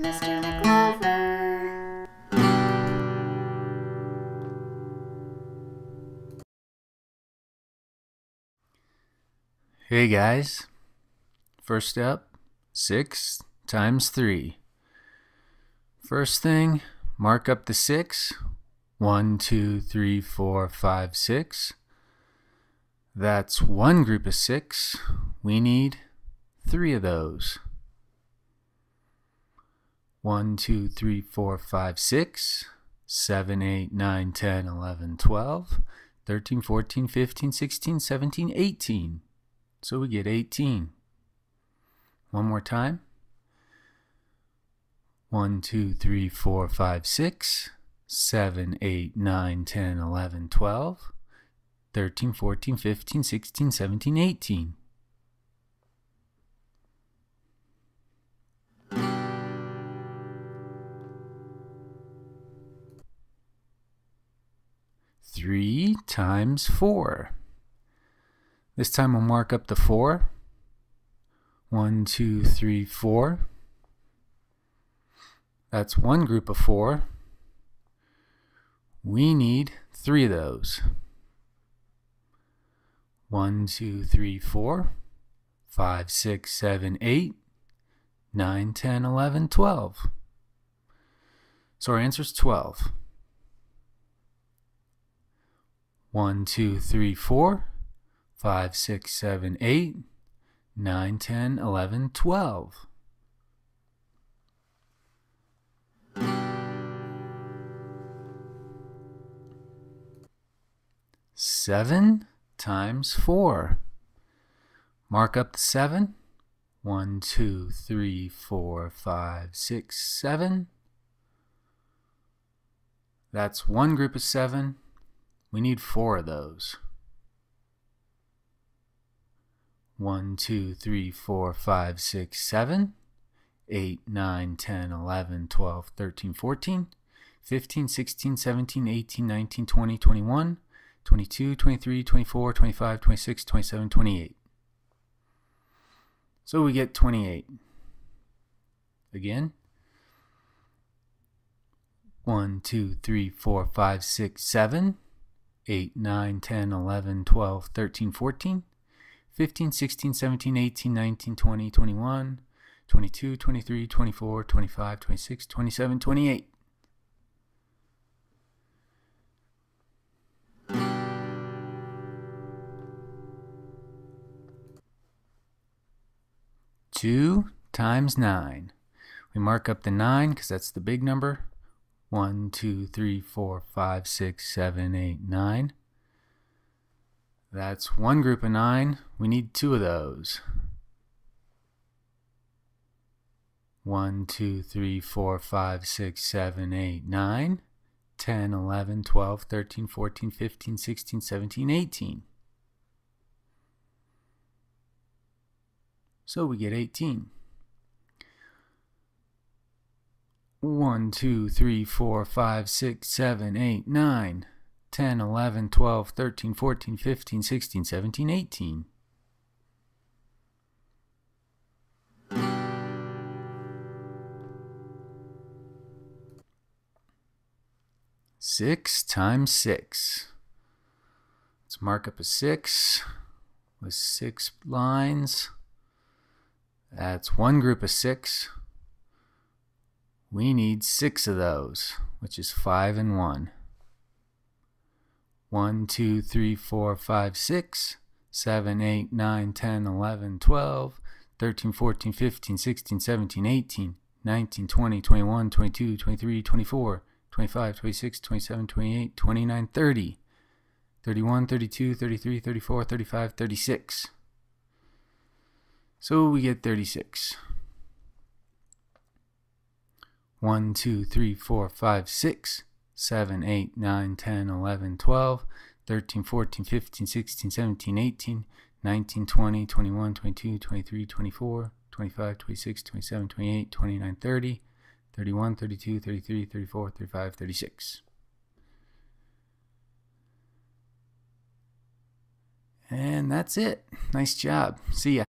Mr. McGlover. Hey guys, first step, 6 times 3. First thing, mark up the 6. 1, 2, 3, 4, 5, 6. That's one group of 6. We need 3 of those. 1, 2, 3, 4, 5, 6, 7, 8, 9, 10, 11, 12, 13, 14, 15, 16, 17, 18. So we get 18. One more time. 1, 2, 3, 4, 5, 6, 7, 8, 9, 10, 11, 12, 13, 14, 15, 16, 17, 18. Three times 4. This time we'll mark up the 4. 1, 2, 3, 4. That's one group of 4. We need 3 of those. 1, 2, 3, 4, 5, 6, 7, 8, 9, 10, 11, 12. So our answer is 12. 1, 2, 3, 4, 5, 6, 7, 8, 9, 10, 11, 12. Seven times 4. Mark up the 7. 1, 2, 3, 4, 5, 6, 7. That's one group of 7. We need 4 of those. 1, 2, 3, 4, 5, 6, 7, 8, 9, 10, 11, 12, 13, 14, 15, 16, 17, 18, 19, 20, 21, 22, 23, 24, 25, 26, 27, 28. So we get 28. Again. 1, 2, 3, 4, 5, 6, 7, 8, 9, 10, 11, 12, 13, 14, 15, 16, 17, 18, 19, 20, 21, 22, 23, 24, 25, 26, 27, 28. 2 times 9. We mark up the 9 because that's the big number. 1, 2, 3, 4, 5, 6, 7, 8, 9. That's one group of 9. We need 2 of those. 1, 2, 3, 4, 5, 6, 7, 8, 9, 10, 11, 12, 13, 14, 15, 16, 17, 18. So we get 18. 1, 2, 3, 4, 5, 6, 7, 8, 9, 10, 11, 12, 13, 14, 15, 16, 17, 18. 6 times 6. Let's mark up a 6 with 6 lines. That's one group of 6. We need 6 of those, which is 5 and 1. 1, 2, 3, 4, 5, 6, 7, 8, 9, 10, 11, 12, 13, 14, 15, 16, 17, 18, 19, 20, 21, 22, 23, 24, 25, 26, 27, 28, 29, 30, 31, 32, 33, 34, 35, 36. So we get 36. 1, 2, 3, 4, 5, 6, 7, 8, 9, 10, 11, 12, 13, 14, 15, 16, 17, 18, 19, 20, 21, 22, 23, 24, 25, 26, 27, 28, 29, 30, 31, 32, 33, 34, 35, 36. And that's it. Nice job. See ya.